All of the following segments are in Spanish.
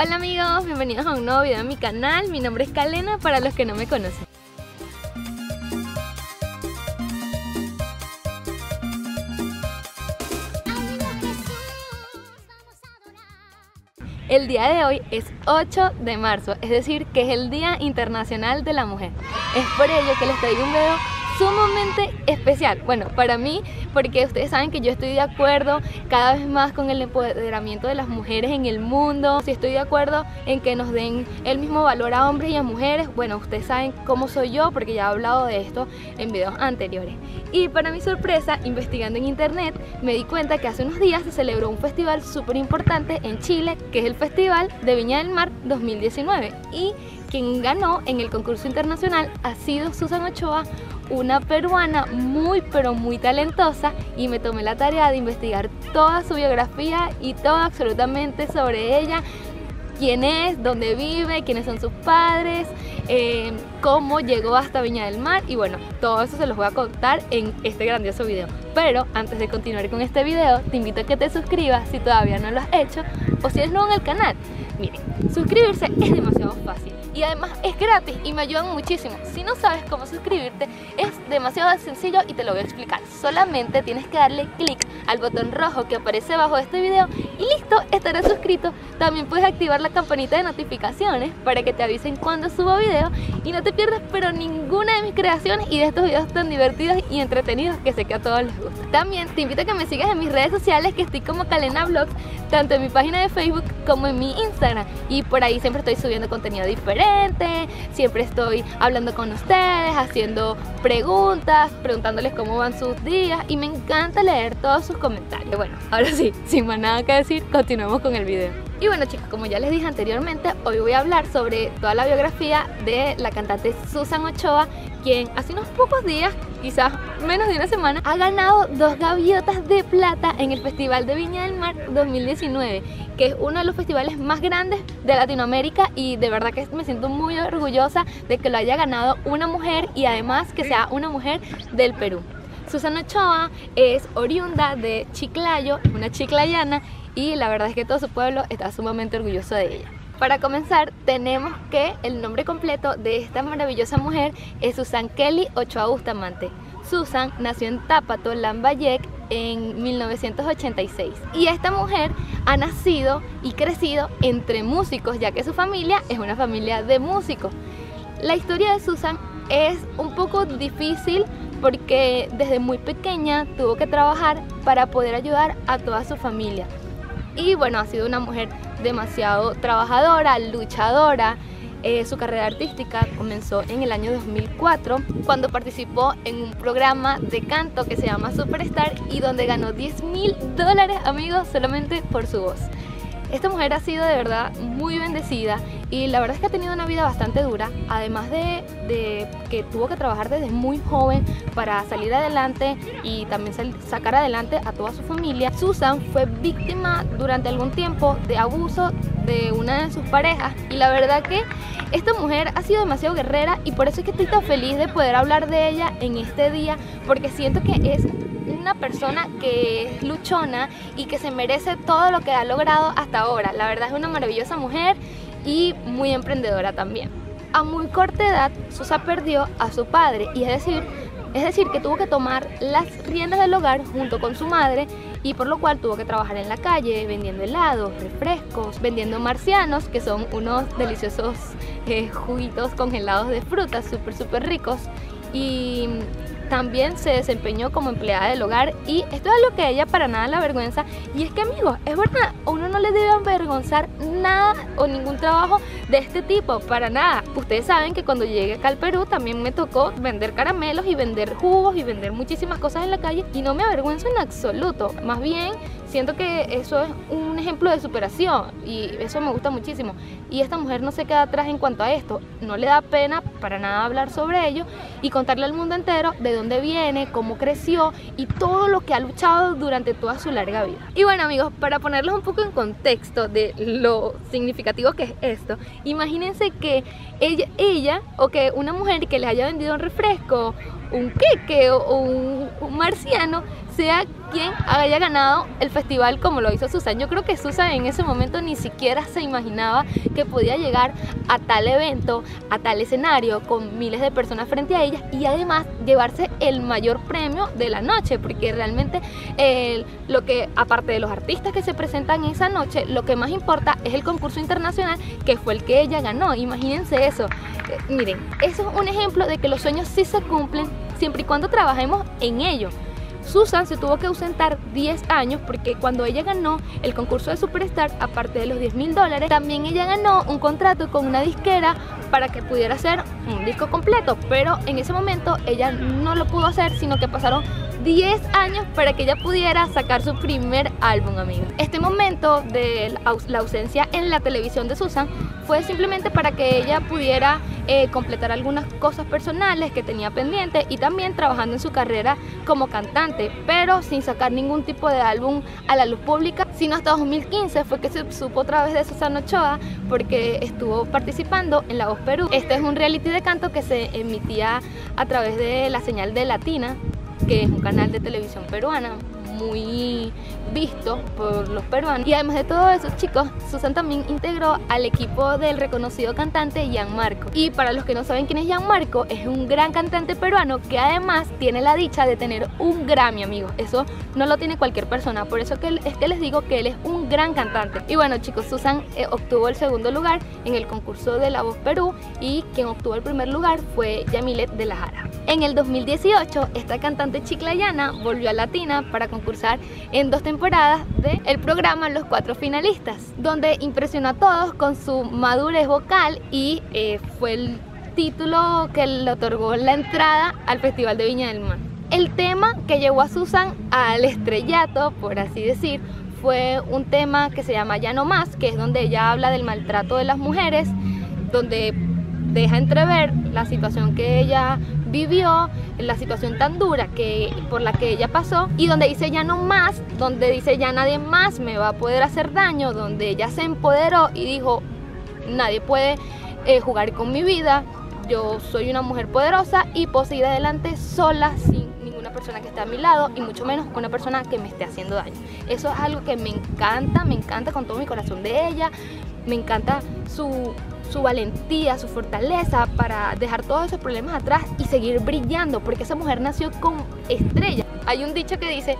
Hola amigos, bienvenidos a un nuevo video en mi canal. Mi nombre es Kalena para los que no me conocen. El día de hoy es 8 de marzo, es decir, que es el Día Internacional de la Mujer. Es por ello que les traigo un video sumamente especial, bueno, para mí, porque ustedes saben que yo estoy de acuerdo cada vez más con el empoderamiento de las mujeres en el mundo. Si estoy de acuerdo en que nos den el mismo valor a hombres y a mujeres, bueno, ustedes saben cómo soy yo porque ya he hablado de esto en videos anteriores. Y para mi sorpresa, investigando en internet, me di cuenta que hace unos días se celebró un festival súper importante en Chile, que es el Festival de Viña del Mar 2019, y quien ganó en el concurso internacional ha sido Susan Ochoa, una peruana muy pero muy talentosa, y me tomé la tarea de investigar toda su biografía y todo absolutamente sobre ella: quién es, dónde vive, quiénes son sus padres, cómo llegó hasta Viña del Mar, y bueno, todo eso se los voy a contar en este grandioso video. Pero antes de continuar con este video, te invito a que te suscribas si todavía no lo has hecho o si eres nuevo en el canal. Miren, suscribirse es demasiado fácil y además es gratis y me ayudan muchísimo. Si no sabes cómo suscribirte, es demasiado sencillo y te lo voy a explicar. Solamente tienes que darle clic al botón rojo que aparece abajo de este video y listo, estarás suscrito. También puedes activar la campanita de notificaciones para que te avisen cuando subo video y no te pierdas pero ninguna de mis creaciones y de estos videos tan divertidos y entretenidos que sé que a todos les gusta. También te invito a que me sigas en mis redes sociales, que estoy como Calena Vlogs, tanto en mi página de Facebook como en mi Instagram, y por ahí siempre estoy subiendo contenido diferente, siempre estoy hablando con ustedes, haciendo preguntas, preguntándoles cómo van sus días, y me encanta leer todos sus comentarios. Bueno, ahora sí, sin más nada que decir, continuamos con el video. Y bueno chicos, como ya les dije anteriormente, hoy voy a hablar sobre toda la biografía de la cantante Susan Ochoa, quien hace unos pocos días, quizás menos de una semana, ha ganado 2 gaviotas de plata en el Festival de Viña del Mar 2019, que es uno de los festivales más grandes de Latinoamérica, y de verdad que me siento muy orgullosa de que lo haya ganado una mujer y además que sea una mujer del Perú. Susan Ochoa es oriunda de Chiclayo, una chiclayana, y la verdad es que todo su pueblo está sumamente orgulloso de ella. Para comenzar, tenemos que el nombre completo de esta maravillosa mujer es Susan Kelly Ochoa Bustamante. Susan nació en Tapato, Lambayeque, en 1986, y esta mujer ha nacido y crecido entre músicos, ya que su familia es una familia de músicos. La historia de Susan es un poco difícil porque desde muy pequeña tuvo que trabajar para poder ayudar a toda su familia. Y bueno, ha sido una mujer demasiado trabajadora, luchadora. Su carrera artística comenzó en el año 2004, cuando participó en un programa de canto que se llama Superstar, y donde ganó $10.000, amigos, solamente por su voz. Esta mujer ha sido de verdad muy bendecida, y la verdad es que ha tenido una vida bastante dura, además de que tuvo que trabajar desde muy joven para salir adelante y también sacar adelante a toda su familia. Susan fue víctima durante algún tiempo de abuso de una de sus parejas, y la verdad que esta mujer ha sido demasiado guerrera, y por eso es que estoy tan feliz de poder hablar de ella en este día, porque siento que es una persona que es luchona y que se merece todo lo que ha logrado hasta ahora. La verdad es una maravillosa mujer y muy emprendedora también. A muy corta edad, Susan perdió a su padre, y es decir que tuvo que tomar las riendas del hogar junto con su madre, y por lo cual tuvo que trabajar en la calle vendiendo helados, refrescos, vendiendo marcianos, que son unos deliciosos juguitos congelados de frutas súper ricos, y también se desempeñó como empleada del hogar, y esto es algo que ella para nada la avergüenza. Y es que amigos, es verdad, uno no le debe avergonzar nada o ningún trabajo de este tipo, para nada. Ustedes saben que cuando llegué acá al Perú también me tocó vender caramelos y vender jugos y vender muchísimas cosas en la calle, y no me avergüenzo en absoluto. Más bien siento que eso es un ejemplo de superación y eso me gusta muchísimo. Y esta mujer no se queda atrás en cuanto a esto, no le da pena para nada hablar sobre ello y contarle al mundo entero de dónde viene, cómo creció y todo lo que ha luchado durante toda su larga vida. Y bueno amigos, para ponerlos un poco en contexto de lo significativo que es esto, imagínense que ella o que una mujer que les haya vendido un refresco, un queque o un marciano sea quien haya ganado el festival como lo hizo Susan. Yo creo que Susan en ese momento ni siquiera se imaginaba que podía llegar a tal evento, a tal escenario, con miles de personas frente a ella y además llevarse el mayor premio de la noche, porque realmente lo que, aparte de los artistas que se presentan esa noche, lo que más importa es el concurso internacional que fue el que ella ganó. Imagínense eso. Miren, eso es un ejemplo de que los sueños sí se cumplen siempre y cuando trabajemos en ello. Susan se tuvo que ausentar 10 años porque cuando ella ganó el concurso de Superstar, aparte de los $10.000, también ella ganó un contrato con una disquera para que pudiera hacer un disco completo, pero en ese momento ella no lo pudo hacer, sino que pasaron 10 años para que ella pudiera sacar su primer álbum, amigos. Este momento de la ausencia en la televisión de Susan fue simplemente para que ella pudiera completar algunas cosas personales que tenía pendiente y también trabajando en su carrera como cantante, pero sin sacar ningún tipo de álbum a la luz pública, sino hasta 2015 fue que se supo otra vez de Susan Ochoa porque estuvo participando en La Voz Perú. Este es un reality de canto que se emitía a través de la señal de Latina, que es un canal de televisión peruana muy visto por los peruanos. Y además de todo eso, chicos, Susan también integró al equipo del reconocido cantante Gian Marco. Y para los que no saben quién es Gian Marco, es un gran cantante peruano que además tiene la dicha de tener un Grammy, amigos. Eso no lo tiene cualquier persona, por eso es que les digo que él es un gran cantante. Y bueno chicos, Susan obtuvo el segundo lugar en el concurso de La Voz Perú y quien obtuvo el primer lugar fue Yamilet De La Jara. En el 2018, esta cantante chiclayana volvió a Latina para concursar en 2 temporadas del programa Los 4 Finalistas, donde impresionó a todos con su madurez vocal y fue el título que le otorgó la entrada al Festival de Viña del Mar. El tema que llevó a Susan al estrellato, por así decir, fue un tema que se llama Ya No Más, que es donde ella habla del maltrato de las mujeres, donde deja entrever la situación que ella vivió, la situación tan dura por la que ella pasó, y donde dice ya no más, donde dice ya nadie más me va a poder hacer daño, donde ella se empoderó y dijo nadie puede jugar con mi vida, yo soy una mujer poderosa y puedo seguir adelante sola sin ninguna persona que esté a mi lado y mucho menos una persona que me esté haciendo daño. Eso es algo que me encanta con todo mi corazón de ella, me encanta su valentía, su fortaleza para dejar todos esos problemas atrás y seguir brillando, porque esa mujer nació con estrellas. Hay un dicho que dice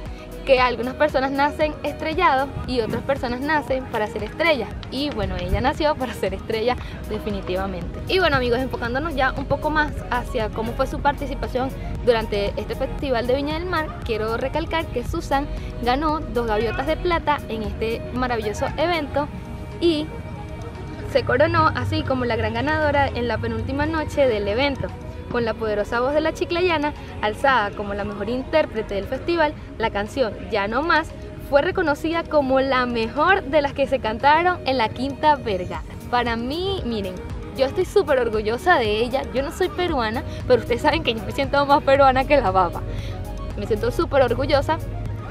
que algunas personas nacen estrellados y otras personas nacen para ser estrellas, y bueno, ella nació para ser estrella definitivamente. Y bueno amigos, enfocándonos ya un poco más hacia cómo fue su participación durante este Festival de Viña del Mar, quiero recalcar que Susan ganó 2 gaviotas de plata en este maravilloso evento y se coronó así como la gran ganadora en la penúltima noche del evento, con la poderosa voz de la chiclayana alzada como la mejor intérprete del festival. La canción Ya No Más fue reconocida como la mejor de las que se cantaron en la Quinta Vergara. Para mí, miren, yo estoy súper orgullosa de ella. Yo no soy peruana, pero ustedes saben que yo me siento más peruana que la baba. Me siento súper orgullosa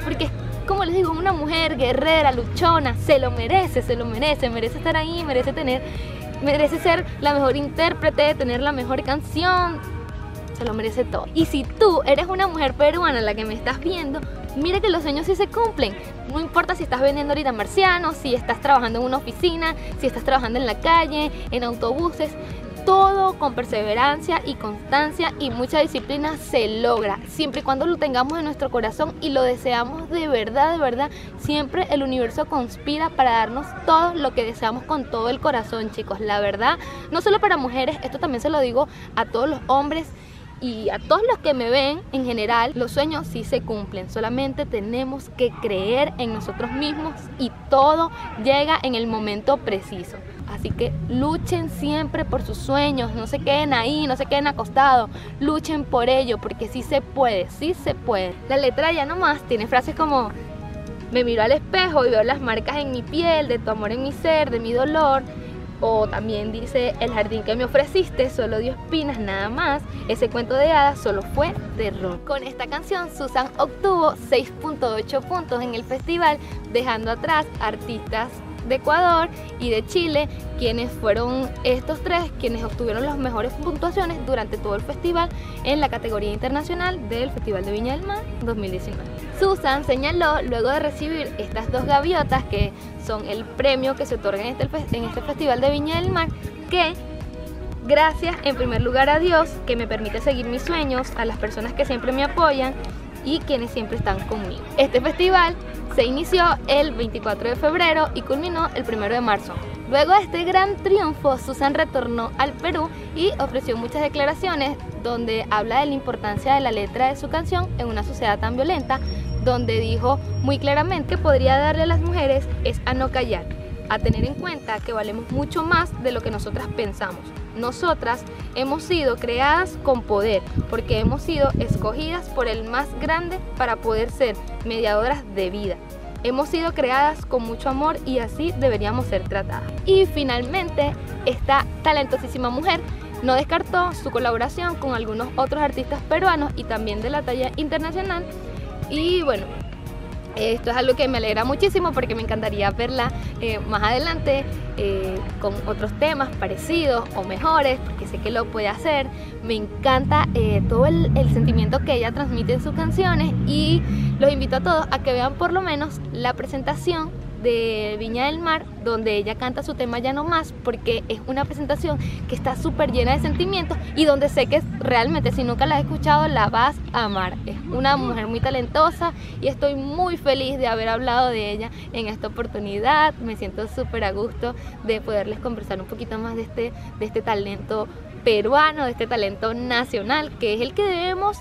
porque, como les digo, una mujer guerrera, luchona, se lo merece estar ahí, merece ser la mejor intérprete, tener la mejor canción, se lo merece todo. Y si tú eres una mujer peruana la que me estás viendo, mira que los sueños sí se cumplen. No importa si estás vendiendo ahorita marcianos, si estás trabajando en una oficina, si estás trabajando en la calle, en autobuses, todo con perseverancia y constancia y mucha disciplina se logra, siempre y cuando lo tengamos en nuestro corazón y lo deseamos de verdad, siempre el universo conspira para darnos todo lo que deseamos con todo el corazón, chicos, la verdad, no solo para mujeres, esto también se lo digo a todos los hombres y a todos los que me ven en general, los sueños sí se cumplen, solamente tenemos que creer en nosotros mismos y todo llega en el momento preciso. Así que luchen siempre por sus sueños, no se queden ahí, no se queden acostados, luchen por ello porque sí se puede, sí se puede. La letra Ya No Más tiene frases como me miro al espejo y veo las marcas en mi piel, de tu amor en mi ser, de mi dolor. O también dice, el jardín que me ofreciste solo dio espinas nada más, ese cuento de hadas solo fue terror. Con esta canción Susan obtuvo 6.8 puntos en el festival, dejando atrás artistas de Ecuador y de Chile, quienes fueron estos tres quienes obtuvieron las mejores puntuaciones durante todo el festival en la categoría internacional del Festival de Viña del Mar 2019. Susan señaló, luego de recibir estas dos gaviotas, que son el premio que se otorga en este Festival de Viña del Mar, que gracias en primer lugar a Dios, que me permite seguir mis sueños, a las personas que siempre me apoyan y quienes siempre están conmigo. Este festival se inició el 24 de febrero y culminó el 1 de marzo. Luego de este gran triunfo, Susan retornó al Perú y ofreció muchas declaraciones donde habla de la importancia de la letra de su canción en una sociedad tan violenta, donde dijo muy claramente que podría darle a las mujeres es a no callar, a tener en cuenta que valemos mucho más de lo que nosotras pensamos. Nosotras hemos sido creadas con poder, porque hemos sido escogidas por el más grande para poder ser mediadoras de vida. Hemos sido creadas con mucho amor y así deberíamos ser tratadas. Y finalmente, esta talentosísima mujer no descartó su colaboración con algunos otros artistas peruanos y también de la talla internacional. Y bueno, esto es algo que me alegra muchísimo porque me encantaría verla más adelante con otros temas parecidos o mejores, porque sé que lo puede hacer. Me encanta todo el sentimiento que ella transmite en sus canciones y los invito a todos a que vean por lo menos la presentación de Viña del Mar, donde ella canta su tema Ya No Más, porque es una presentación que está súper llena de sentimientos y donde sé que realmente, si nunca la has escuchado, la vas a amar. Es una mujer muy talentosa y estoy muy feliz de haber hablado de ella en esta oportunidad. Me siento súper a gusto de poderles conversar un poquito más de este talento peruano, de este talento nacional, que es el que debemos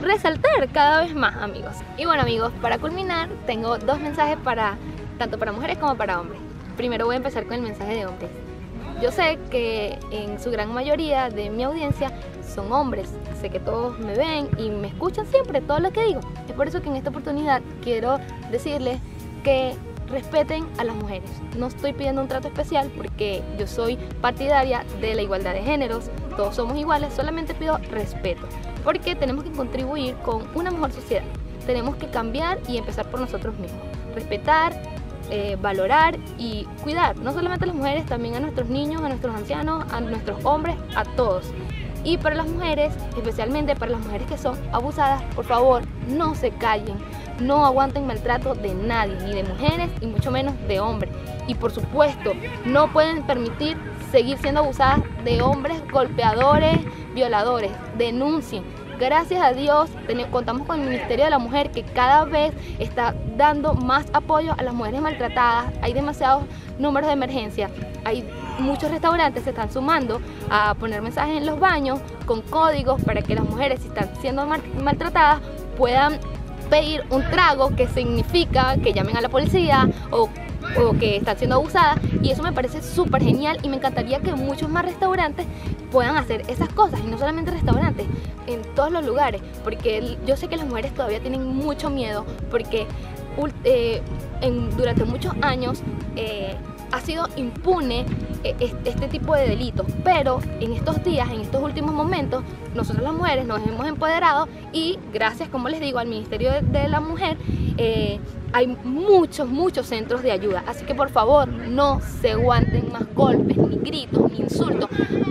resaltar cada vez más, amigos. Y bueno, amigos, para culminar tengo dos mensajes tanto para mujeres como para hombres. Primero voy a empezar con el mensaje de hombres. Yo sé que en su gran mayoría de mi audiencia son hombres. Sé que todos me ven y me escuchan siempre todo lo que digo. Es por eso que en esta oportunidad quiero decirles que respeten a las mujeres. No estoy pidiendo un trato especial porque yo soy partidaria de la igualdad de géneros. Todos somos iguales, solamente pido respeto. Porque tenemos que contribuir con una mejor sociedad. Tenemos que cambiar y empezar por nosotros mismos. Respetar, valorar y cuidar, no solamente a las mujeres, también a nuestros niños, a nuestros ancianos, a nuestros hombres, a todos. Y para las mujeres, especialmente para las mujeres que son abusadas, por favor, no se callen, no aguanten maltrato de nadie, ni de mujeres y mucho menos de hombres. Y por supuesto, no pueden permitir seguir siendo abusadas de hombres golpeadores, violadores. Denuncien. Gracias a Dios contamos con el Ministerio de la Mujer, que cada vez está dando más apoyo a las mujeres maltratadas. Hay demasiados números de emergencia. Hay muchos restaurantes que se están sumando a poner mensajes en los baños con códigos para que las mujeres, si están siendo maltratadas, puedan pedir un trago, que significa que llamen a la policía o que están siendo abusadas, y eso me parece súper genial y me encantaría que muchos más restaurantes puedan hacer esas cosas, y no solamente restaurantes, en todos los lugares, porque yo sé que las mujeres todavía tienen mucho miedo porque durante muchos años ha sido impune este tipo de delitos, pero en estos días, en estos últimos momentos, nosotros las mujeres nos hemos empoderado y gracias, como les digo, al Ministerio de la Mujer, hay muchos centros de ayuda. Así que por favor, no se aguanten más golpes, ni gritos, ni insultos.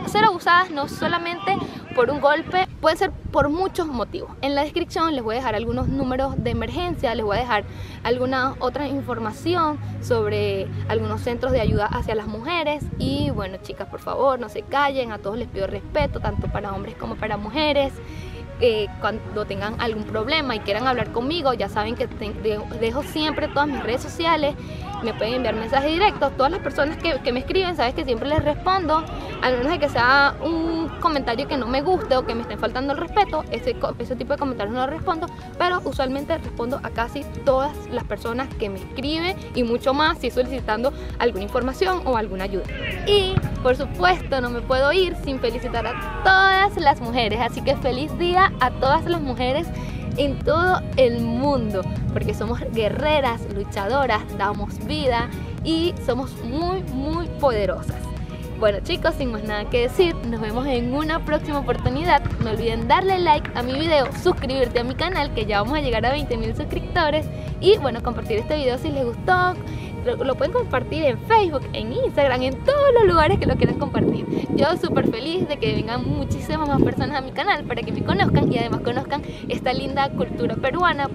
Ser abusadas no solamente por un golpe, puede ser por muchos motivos. En la descripción les voy a dejar algunos números de emergencia, les voy a dejar alguna otra información sobre algunos centros de ayuda hacia las mujeres. Y bueno, chicas, por favor, no se callen, a todos les pido respeto, tanto para hombres como para mujeres. Cuando tengan algún problema y quieran hablar conmigo, ya saben que dejo siempre todas mis redes sociales, me pueden enviar mensajes directos. Todas las personas que me escriben, sabes que siempre les respondo, a menos de que sea un comentario que no me guste o que me estén faltando el respeto, ese tipo de comentarios no los respondo, pero usualmente respondo a casi todas las personas que me escriben y mucho más si solicitando alguna información o alguna ayuda. Y por supuesto, no me puedo ir sin felicitar a todas las mujeres, así que feliz día a todas las mujeres en todo el mundo, porque somos guerreras, luchadoras, damos vida y somos muy, muy poderosas. Bueno chicos, sin más nada que decir, nos vemos en una próxima oportunidad. No olviden darle like a mi video, suscribirte a mi canal, que ya vamos a llegar a 20.000 suscriptores. Y bueno, compartir este video si les gustó. Lo pueden compartir en Facebook, en Instagram, en todos los lugares que lo quieran compartir. Yo súper feliz de que vengan muchísimas más personas a mi canal para que me conozcan y además conozcan esta linda cultura peruana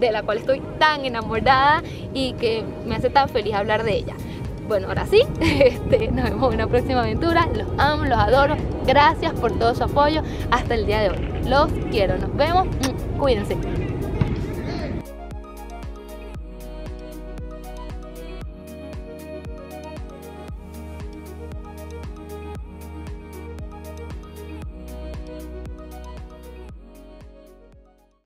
de la cual estoy tan enamorada y que me hace tan feliz hablar de ella. Bueno, ahora sí, nos vemos en una próxima aventura. Los amo, los adoro. Gracias por todo su apoyo hasta el día de hoy. Los quiero. Nos vemos. Cuídense.